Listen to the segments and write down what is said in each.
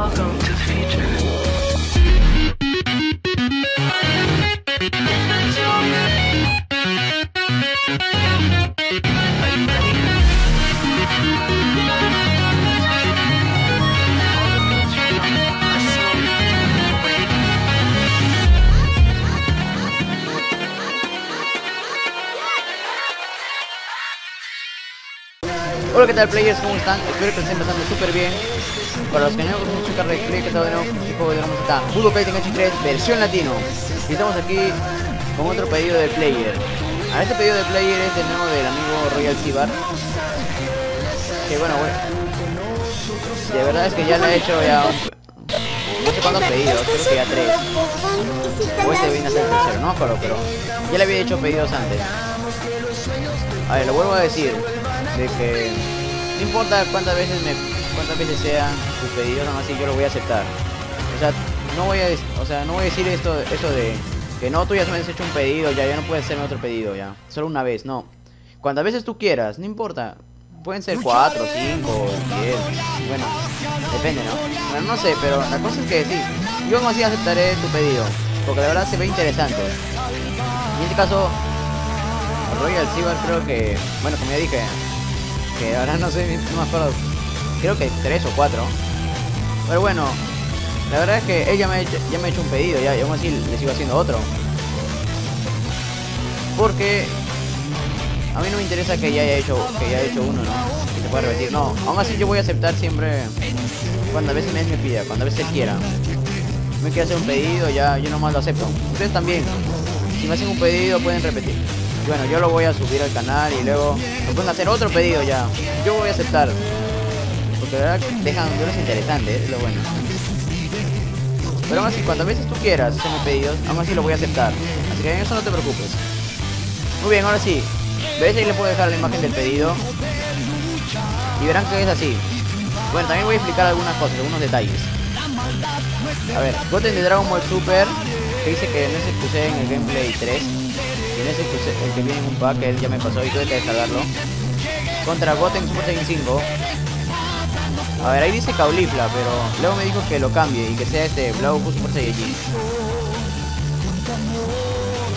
Welcome to the future. Are you ready? Hola, ¿qué tal, players? ¿Cómo están? Espero que estén pasando súper bien. Para los que no conocen su carrera de play, que está bueno, el juego de la música Budokai Tenkaichi 3 versión latino. Y estamos aquí con otro pedido de player. Ahora este pedido de player es de nuevo del amigo Roy Alcivar. Que bueno. De verdad es que ya lo he hecho ya... No sé cuántos pedidos, creo que ya 3. O este viene a ser el tercero, no, pero... Ya le había hecho pedidos antes. A ver, lo vuelvo a decir. De que no importa cuántas veces sean sus pedidos, nada más si yo lo voy a aceptar. O sea, no voy a decir eso de que no, tú ya me has hecho un pedido, ya no puedes hacerme otro pedido, ya. Solo una vez, no. Cuantas veces tú quieras, no importa. Pueden ser 4, 5, 10, bueno, depende, ¿no? Bueno, no sé, pero la cosa es que sí, yo aún así aceptaré tu pedido, porque la verdad se ve interesante. Y en este caso, Roy Alcivar creo que, bueno, como ya dije, que ahora no sé, no me acuerdo, creo que 3 o 4, pero bueno, la verdad es que ella ya me ha hecho un pedido, ya aún así le sigo haciendo otro, porque a mí no me interesa que ya haya hecho uno, ¿no? Que se pueda repetir, no, aún así yo voy a aceptar siempre cuando a veces me pida, cuando a veces quiera, me quiere hacer un pedido, ya yo nomás lo acepto. Ustedes también, si me hacen un pedido pueden repetir. Bueno, yo lo voy a subir al canal y luego me pueden hacer otro pedido ya. Yo voy a aceptar. Porque la verdad dejan videos interesantes, es lo bueno. Pero aún así, cuantas veces tú quieras hacerme pedidos, aún así lo voy a aceptar. Así que en eso no te preocupes. Muy bien, ahora sí. ¿Ves? Ahí les puedo dejar la imagen del pedido. Y verán que es así. Bueno, también voy a explicar algunas cosas, algunos detalles. A ver, Goten de Dragon Ball Super, que dice que no se excuse en el gameplay 3. El que viene en un pack, que él ya me pasó y tuve que descargarlo. Contra Goten Super Saiyajin 5. A ver, ahí dice Caulifla, pero luego me dijo que lo cambie y que sea este Black Goku Super Saiyajin.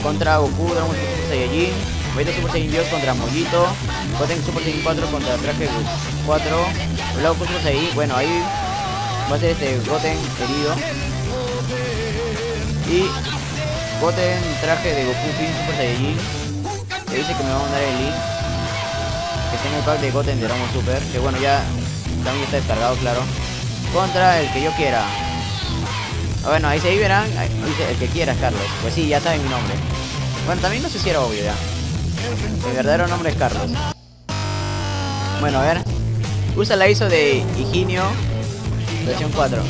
Contra Goku Dragon Super Saiyajin, Vegeta Super Saiyajin Dios contra Mojito, Goten Super Saiyajin 4 contra Dragon Ball 4, Black Goku Super Saiyajin. Bueno, ahí va a ser este Goten querido. Y Goten traje de Goku Super Saiyajin, que dice que me va a mandar el link, que está en el pack de Goten de Dragon Super, que bueno, ya también está descargado, claro. Contra el que yo quiera. Bueno, ahí se verán, ahí dice el que quieras, Carlos. Pues sí, ya saben mi nombre. Bueno, también no sé si era obvio ya. Mi verdadero nombre es Carlos. Bueno, a ver. Usa la ISO de Higinio versión 4.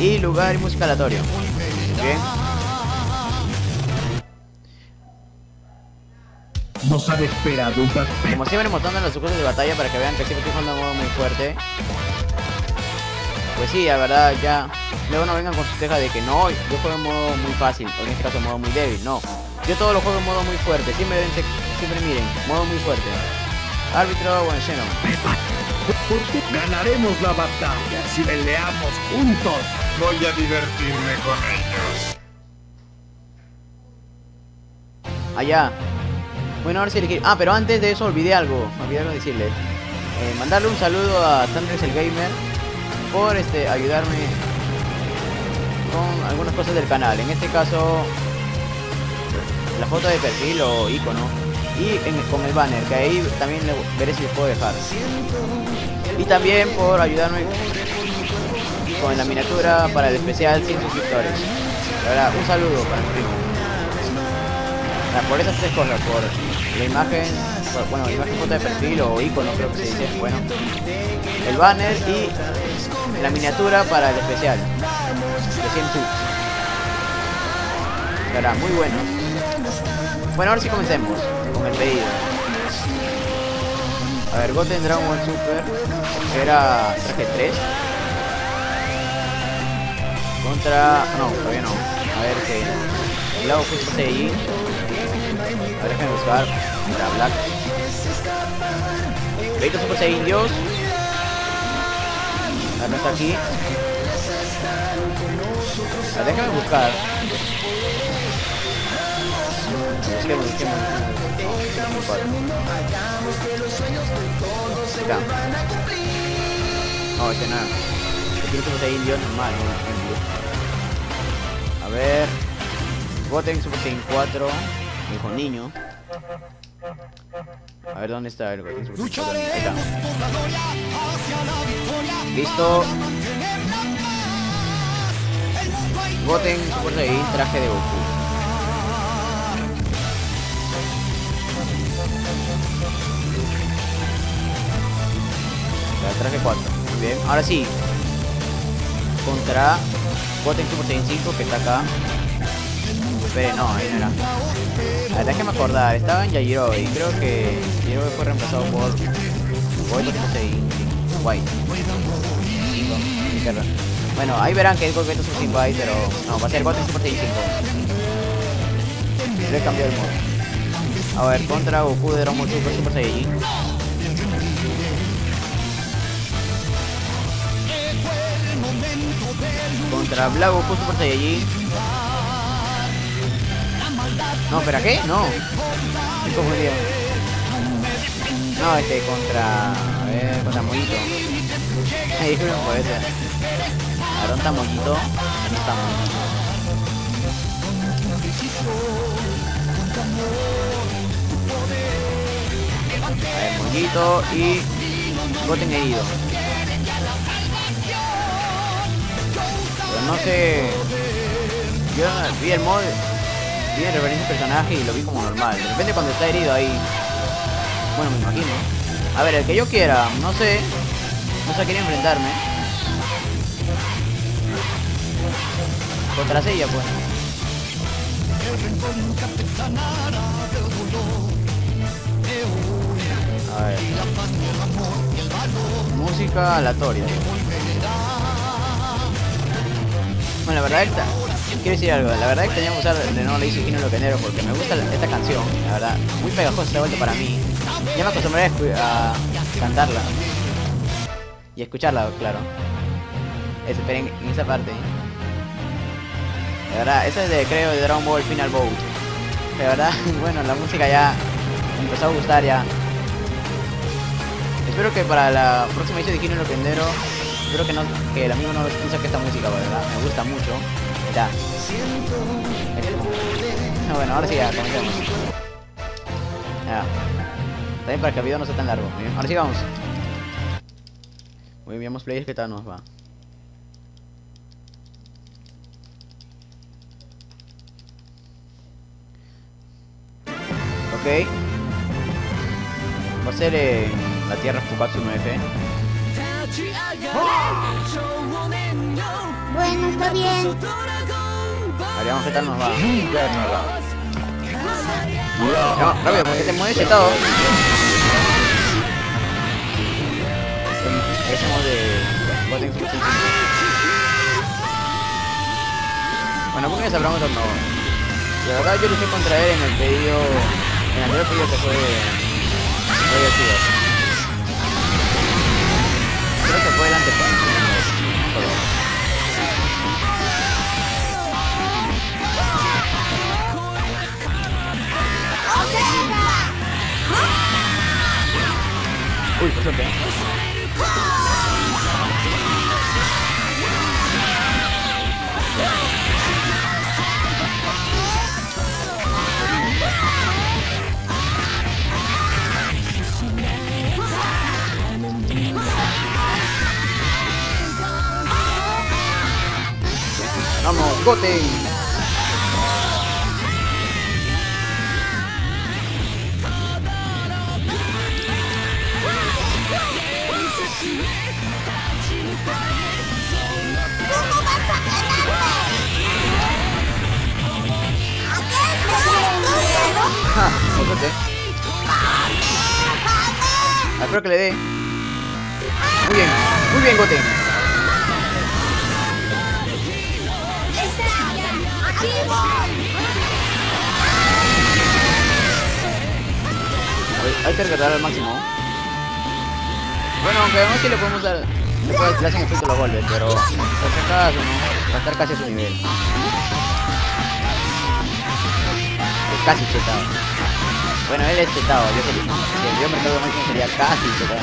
Y lugar y música aleatorio. Bien. Nos han esperado un papel. Como siempre mostrando las cosas de batalla para que vean que siempre estoy jugando de modo muy fuerte. Pues sí, la verdad ya. Luego no vengan con su queja de que no, yo juego en modo muy fácil, o en este caso en modo muy débil, no. Yo todo lo juego en modo muy fuerte, siempre miren, modo muy fuerte. Árbitro bueno, lleno. Ganaremos la batalla si peleamos juntos. Voy a divertirme con ellos. Allá. Bueno, ahora sí elegir. Ah, pero antes de eso olvidé algo decirles. Mandarle un saludo a Sandrex el Gamer por ayudarme con algunas cosas del canal. En este caso, la foto de perfil o icono. Y con el banner, que ahí también veré si les puedo dejar. Y también por ayudarme con la miniatura para el especial 100 suscriptores. La verdad, un saludo para mi primo. Por esas tres cosas, por la imagen, bueno, la imagen foto de perfil o icono creo que se dice, bueno. El banner y la miniatura para el especial de 100 subs. La verdad, muy bueno. Bueno, ahora sí comencemos. Con el pedido. A ver, Goten Dragon Ball Super era traje 3 contra... no, todavía no. A ver que... el lado fue Super Saiyajin. A ver, déjenme buscar. Para Black Vegeta Super Saiyajin Dios Anota aquí. La déjame buscar. Busquemos. Acá. No, este nada. Aquí somos de indio normal, ¿no? A ver. Goten Super Saiyan 4. Hijo niño. A ver dónde está el Goten Super Saiyan 4. Ahí está. Listo. Goten Super Saiyan, traje de Goku. Traje 4, muy bien, ahora sí. Contra Goten Super Saiyan 5 que está acá. Espere, no, ahí no era. La verdad es que me acordaba, estaba en Yajiro y creo que Yajiro fue reemplazado por Goten Super Saiyan White. Bueno, ahí verán que es Goten Super Saiyan White, pero no, va a ser Goten Super Saiyan 5. Le cambió el modo. A ver, contra Goku de Dragon Ball Super Super Saiyajin. Contra Black Goku Super Saiyajin. No, ¿pero qué? No. Estoy confundido. No, este contra... A ver, contra Mojito. Ahí es un poeta. Ahora está Mojito. Ahí está Mojito. A ver, Mojito y... Goten herido. No sé, yo vi el mod, vi el referencia al personaje y lo vi como normal. De repente cuando está herido ahí, bueno, me imagino. A ver, el que yo quiera, no sé a quién enfrentarme. Contra ella, pues. A ver. Música aleatoria. Bueno, la verdad esta, quiero decir algo, la verdad que tenía que usar de nuevo la Higinio Loquendero porque me gusta esta canción, la verdad, muy pegajosa esta vuelta para mí. Ya me acostumbré a cantarla y escucharla, claro. Esperen en esa parte. La verdad, esa es de, creo, de Dragon Ball Final Bowl. La verdad, bueno, la música ya me empezó a gustar ya. Espero que para la próxima edición de Higinio Loquendero... Espero que no, que el amigo no piensa que esta música, ¿verdad? Me gusta mucho. Ya. Bueno, ahora sí ya, comencemos. Ya. También para que el video no sea tan largo. Muy bien, ahora sí vamos. Muy bien, veamos players que tal nos va. Ok. Va a ser la tierra Fukatsu 9. Bueno, está bien. A ver, vamos, ¿qué tal nos va? No, rápido, porque te mueves y todo. Ese modo de... Bueno, ¿por qué les hablamos o no? La verdad yo luché contra él en el pedido... En el anterior pedido que fue... Roy Alcivar. Creo que fue el antepaso. Uy, pues ok. Vamos, Goten. Ja, espero que le dé. Muy bien, Goten. Hay que recargar al máximo. Bueno, aunque no sé si le podemos dar. no puede tirar sin efecto los golpes, pero está cerca, va a estar casi a su nivel. Es casi chetado. Bueno, él es chetado, yo sé que yo me quedo más sería casi chetado.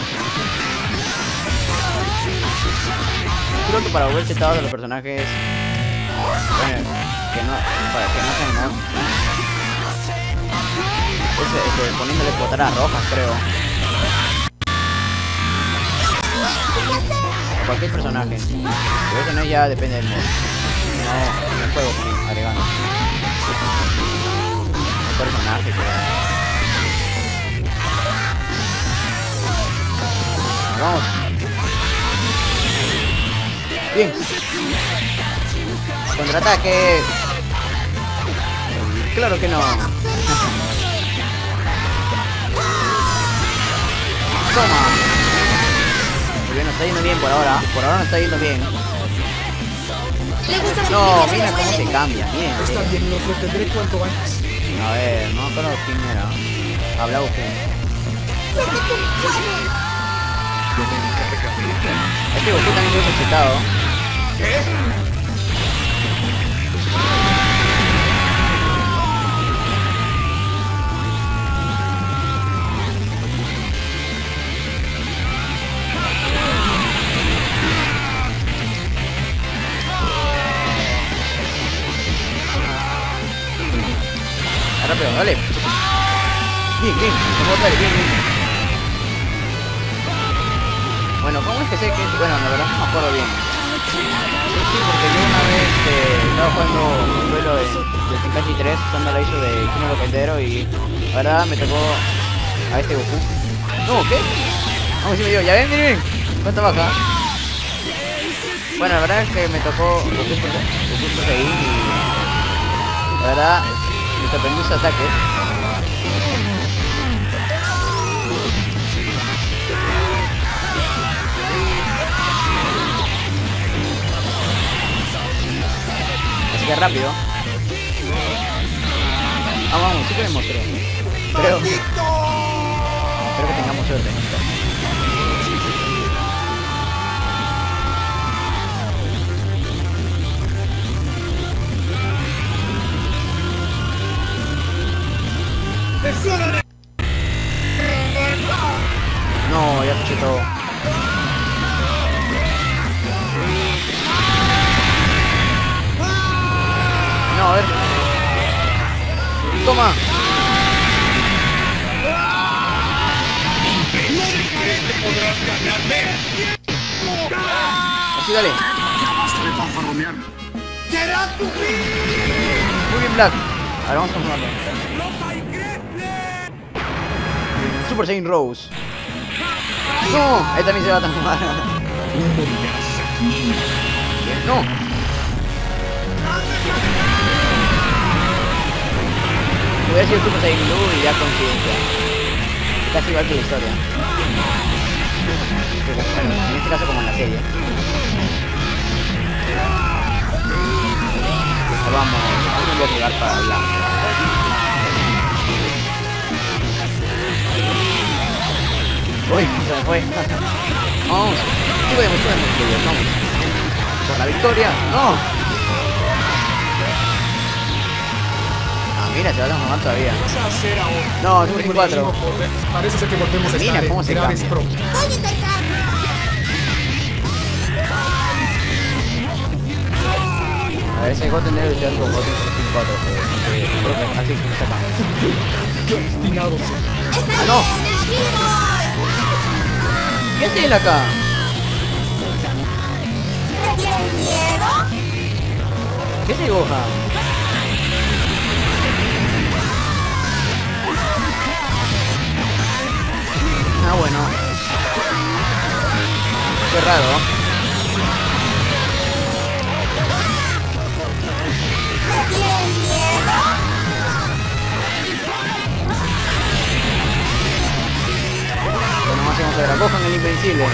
Creo que para volver chetado de los personajes, bueno, que no, para que no se enojen, poniéndole botanas rojas, creo. Cualquier personaje, pero eso no ya depende del modo. No, no puedo seguir agregando un personaje, pero... vamos bien. Contraataque. Claro que no. Toma. No está yendo bien por ahora no está yendo bien. No, mira cómo se cambia, mira. Está bien, lo retendré cuanto antes. A ver, no, pero quién era. Habla Goku. Este Goku también fue necesitado. Rápido, dale. Bien, bien, vamos a darle, bien, bien. Bueno, ¿cómo es que sé que...? Bueno, la verdad no me acuerdo bien. Sí, porque yo una vez estaba jugando un duelo de Tenkaichi 3, usando la ISO de Higinio Loquendero y... la verdad me tocó a este Goku. No, ¿qué? Vamos, si me dio, ya ven, miren, cuánto baja. Bueno, la verdad es que me tocó Goku por ahí y... la verdad... me sorprendió su ataque. Así que rápido. Ah, vamos, sí que le mostré. Creo que tengamos suerte. No, ya escuché todo. No, a ver. Toma. Así, dale. Muy bien, Black. A ver, vamos a jugarlo. Super Saiyajin Rose. No, ahí también se va a transformar. No. Hubiera sido Super Saiyajin Blue y ya coincidencia. Casi igual que la historia. En este caso como en la serie. Vamos, no voy a llegar para hablar. Uy, se me fue. Vamos, subimos, vamos. Por la victoria, no. Ah, mira, se va a transformar todavía. No, Super 4. Parece ser que volvemos a estar en graves problemas. A ver, ese Goten debe luchar con Goten 4. Así que se saca. ¡Qué obstinados! ¡No! ¿Qué hace él acá? ¿Qué hace Gohan? Ah, bueno. Qué raro. Vamos a ver a Gohan el invencible.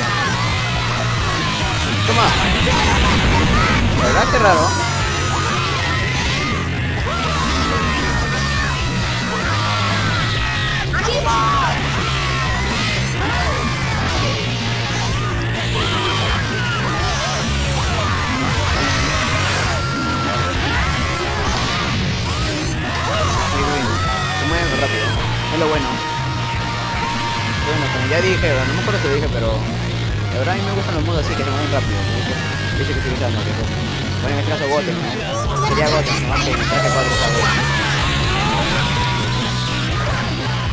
Toma. La verdad que raro. Ya dije, no me acuerdo si lo dije, pero la verdad a mí me gustan los modos así que se mueven rápido. Dice que utilizan los modos. Bueno, en este caso Goten, ¿no? Sería Goten, no más que 3 de 4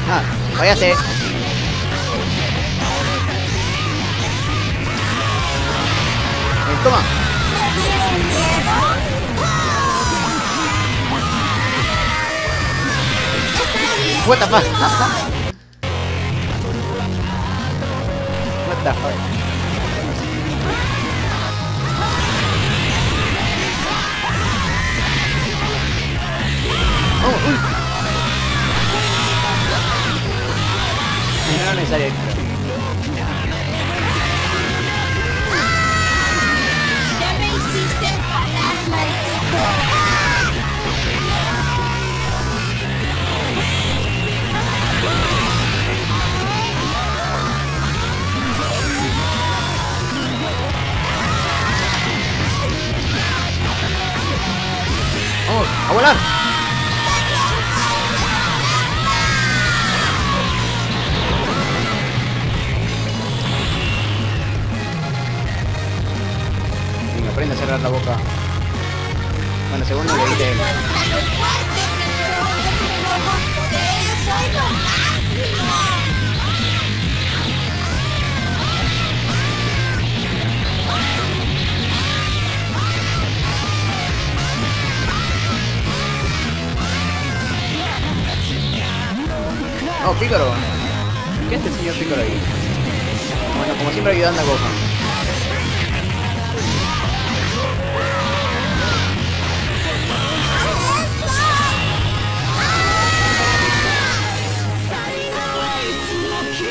¿sabes? Ah, váyase. Toma. What the fuck? What the fuck? Oh, uy. No era necesario. Vamos a volar. Y me aprende a cerrar la boca. Bueno, según lo leí de él. Oh, Piccolo. ¿Qué es el señor Piccolo ahí? Bueno, como siempre ayudando a Gohan.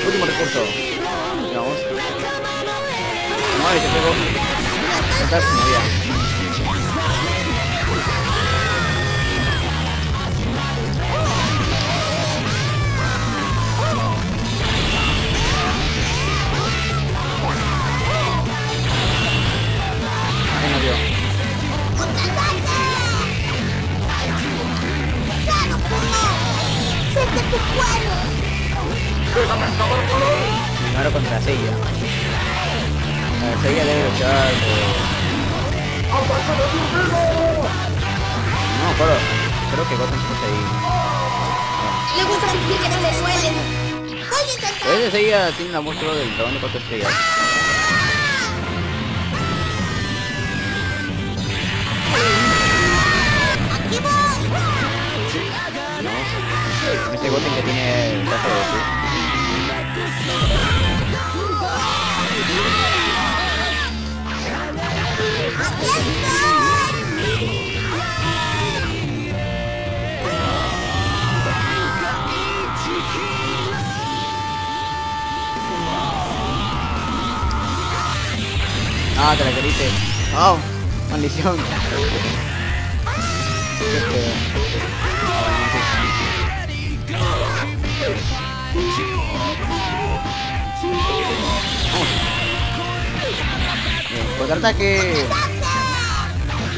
Último recurso. Vamos. Madre, se pegó. Saltar su media. Ahí nos dio. Primero contra Seiya. Seiya debe luchar. No, creo que Goten está ahí. Le gusta sentir que no le suelen. A veces Seiya tiene la monstruo del dragón de 4 estrellas. Aquí voy. No, este Goten que tiene el traje de Goku. Ah, te la queriste. Oh, maldición. Contraataque.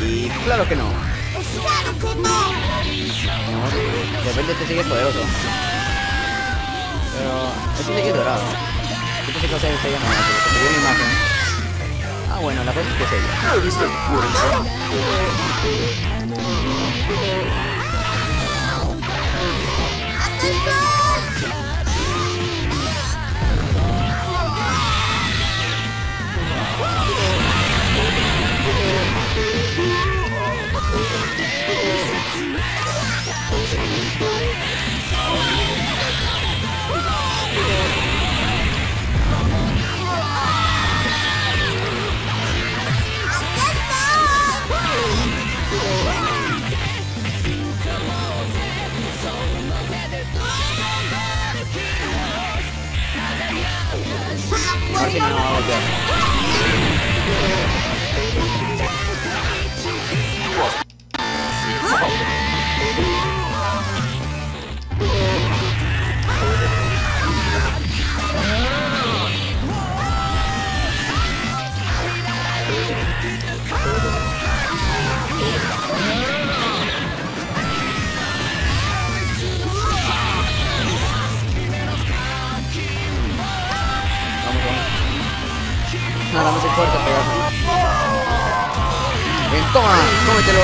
Y claro que no. De repente este sigue poderoso. Pero este sigue dorado. Este sigue dorado. Se dio una imagen. Ah, bueno, la cosa es que es ella. Ahora sí no va a volver. nada más el fuerte, Pegaso. Ven, toma, cómetelo.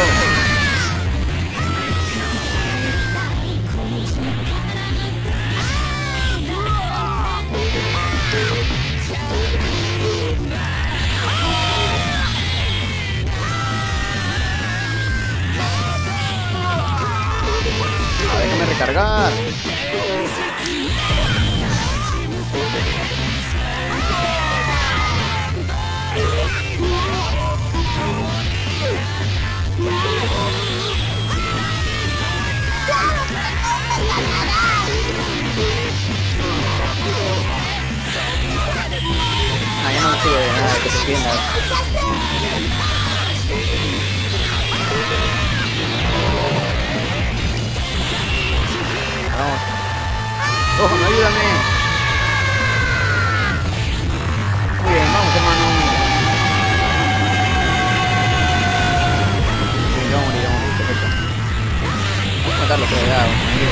Ah, déjame recargar. Ah, ya no me sirve de nada que te entiendas. Vamos. ¡Ojo, no, ayúdame! Muy bien, vamos, hermano. Vamos a morir, perfecto. Vamos a matarlo, pero ya, un muere, muere.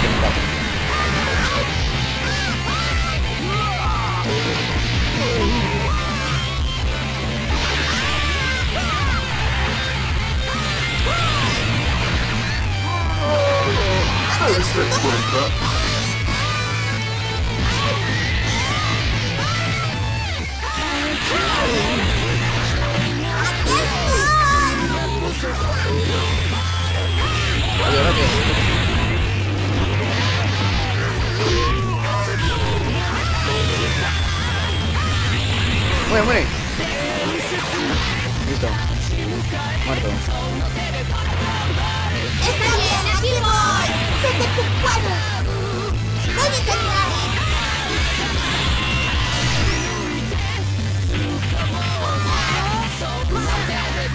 Listo. Muerto. ¡Está bien, aquí voy! ¡74! ¡Voy a terminar!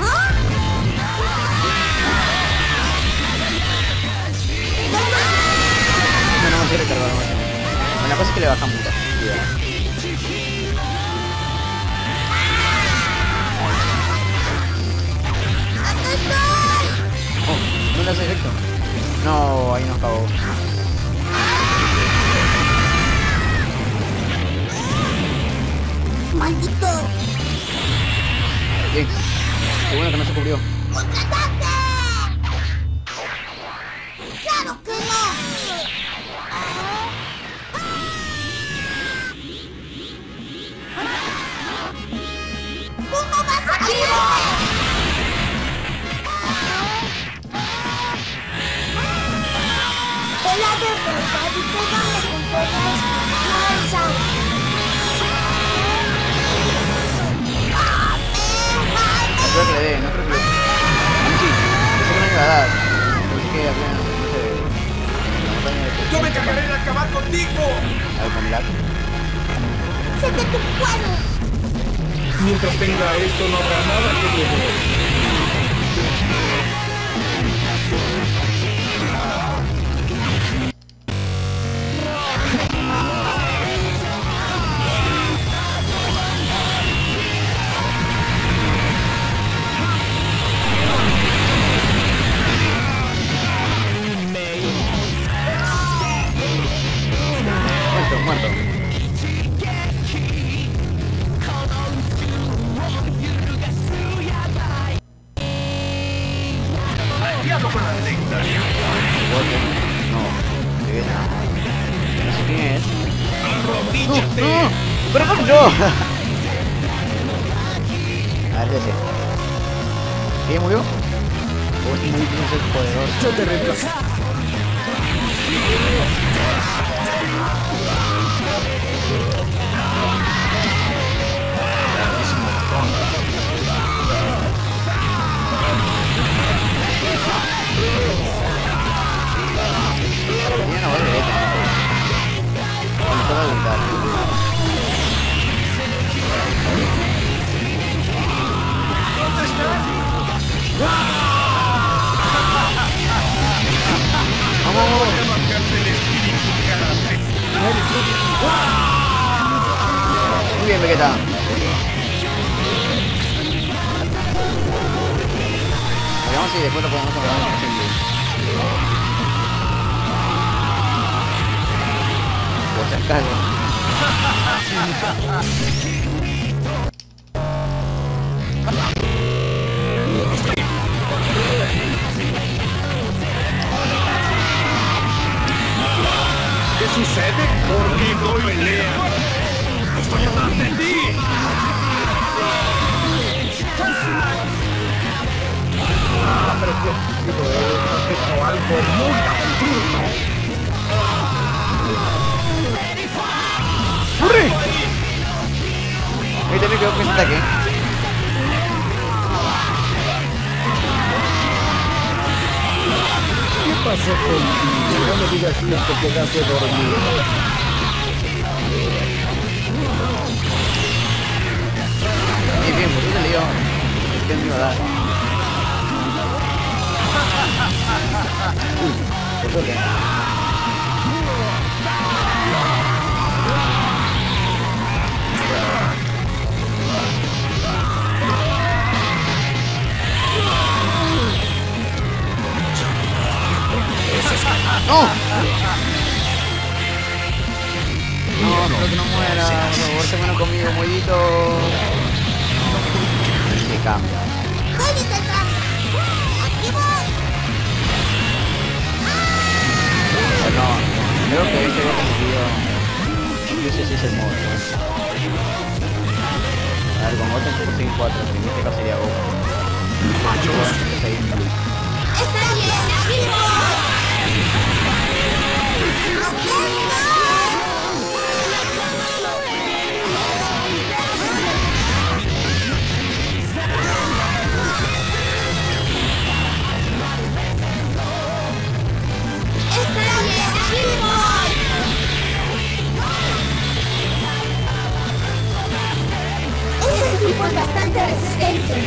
¿Ah? No, no, no quiero cargar. Bueno, la cosa es que le bajan mucha vida. Oh, no le hace efecto. No, ahí no acabó. ¡Maldito! Bien. Qué bueno que no se cubrió. ¡Claro que no! ¡Cómo vas a ir! La de verdad y pégame con todas las manos. No creo que le dé, no creo que le dé. Sí, pensé que no iba a dar. Pensé que había, no sé. Yo me encargaré de acabar contigo. A ver, con Black. ¡Sete tu cuadro! Mientras tenga esto no habrá nada que temer. científico o algo muy absurdo. ¡Corre! Ahí también quedó con ese ataque. ¿Qué pasó contigo? No me digas esto que quedaste dormido. Qué bien, por eso le dio. ¿Qué me iba a dar? Qué fuerte. ¡No! No, espero que no muera. Por favor, se muera conmigo, Mojito. Cambia. Bueno, creo que ahí se había conseguido. No sé si es el modo. A ver, con Goten se consigue 4, en este caso sería Goku. Bastante resistente.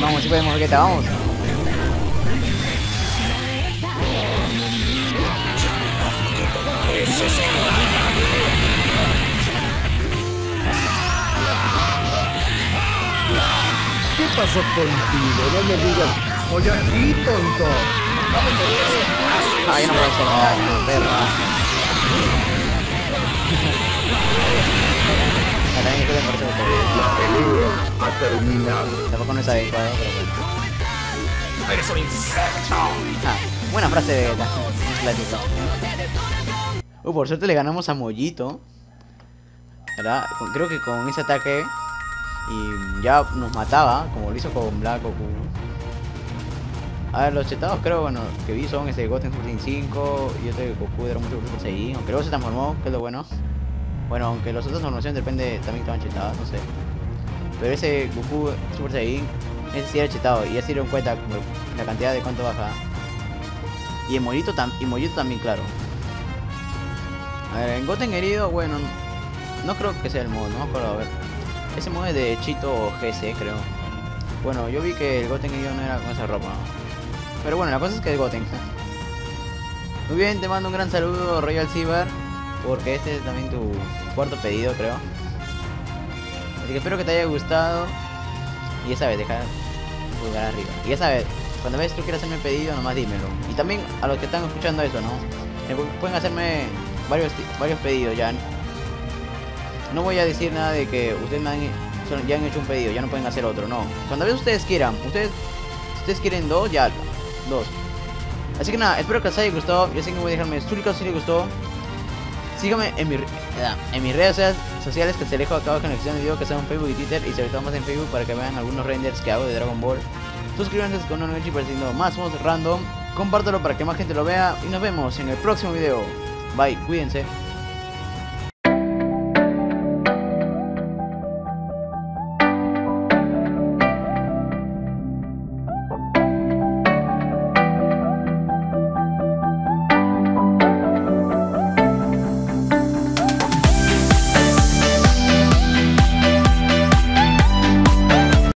Vamos, chicos, de Mojito, vamos. ¿Qué pasó contigo? No me digas. Oye, aquí, tonto. Ay, no puedo hacer nada, no, perra. La pelea ha terminado. Tampoco no sabe cuál, pero eres un insecto. Ah, buena frase de Vegeta. Un clásico. Por suerte le ganamos a Mojito, ¿verdad? Creo que con ese ataque y ya nos mataba, como lo hizo con Black Goku. A ver, los chetados creo, bueno, que vi son ese de Goten Super Saiyan 5 y otro de Goku de mucho Super Saiyan. Aunque luego se transformó, que es lo bueno. Bueno, aunque los otros formaciones depende, también estaban chetadas, no sé. Pero ese Goku Super Saiyan, ese sí era chetado, y ya se dieron cuenta la cantidad de cuánto baja. Y en Mojito, también, claro. A ver, en Goten herido, bueno, no creo que sea el mod, no me acuerdo, a ver. Ese mod es de Chito GC, creo. Bueno, yo vi que el Goten herido no era con esa ropa. Pero bueno, la cosa es que es Goten. Muy bien, te mando un gran saludo, Roy Alcivar. Porque este es también tu cuarto pedido, creo. Así que espero que te haya gustado. Y ya sabes, deja pulgar arriba. Y ya sabes, cuando ves tú quieres hacerme pedido, nomás dímelo. Y también a los que están escuchando eso, ¿no? Pueden hacerme varios pedidos ya. No voy a decir nada de que ustedes ya han hecho un pedido, ya no pueden hacer otro, no. Cuando a veces ustedes quieran, si ustedes quieren dos, ya 2. Así que nada, espero que les haya gustado. Ya sé que voy a dejarme súblicos si les gustó. Síganme en mis redes sociales que te dejo acá abajo en la descripción del video, que sea en Facebook y Twitter, y sobre todo más en Facebook para que vean algunos renders que hago de Dragon Ball. Suscríbanse con un noche para siendo más random. Compártelo para que más gente lo vea y nos vemos en el próximo video. Bye, cuídense.